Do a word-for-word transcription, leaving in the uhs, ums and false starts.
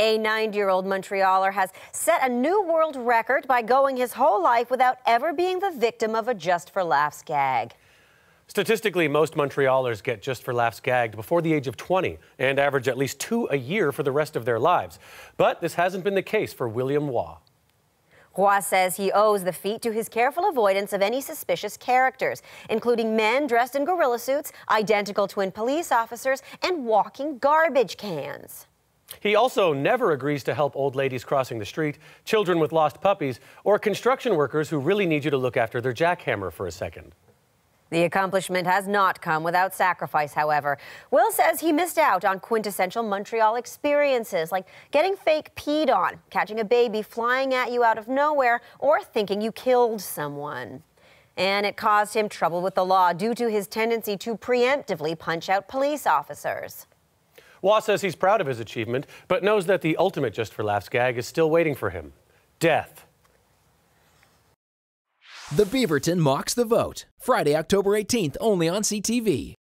A nine-year-old Montrealer has set a new world record by going his whole life without ever being the victim of a just for laughs gag. Statistically, most Montrealers get just for laughs gagged before the age of twenty and average at least two a year for the rest of their lives. But this hasn't been the case for William Roy. Roy says he owes the feat to his careful avoidance of any suspicious characters, including men dressed in gorilla suits, identical twin police officers, and walking garbage cans. He also never agrees to help old ladies crossing the street, children with lost puppies, or construction workers who really need you to look after their jackhammer for a second. The accomplishment has not come without sacrifice, however. Will says he missed out on quintessential Montreal experiences, like getting fake peed on, catching a baby flying at you out of nowhere, or thinking you killed someone. And it caused him trouble with the law due to his tendency to preemptively punch out police officers. Roy says he's proud of his achievement, but knows that the ultimate just for laughs gag is still waiting for him. Death. The Beaverton mocks the vote. Friday, October eighteenth, only on C T V.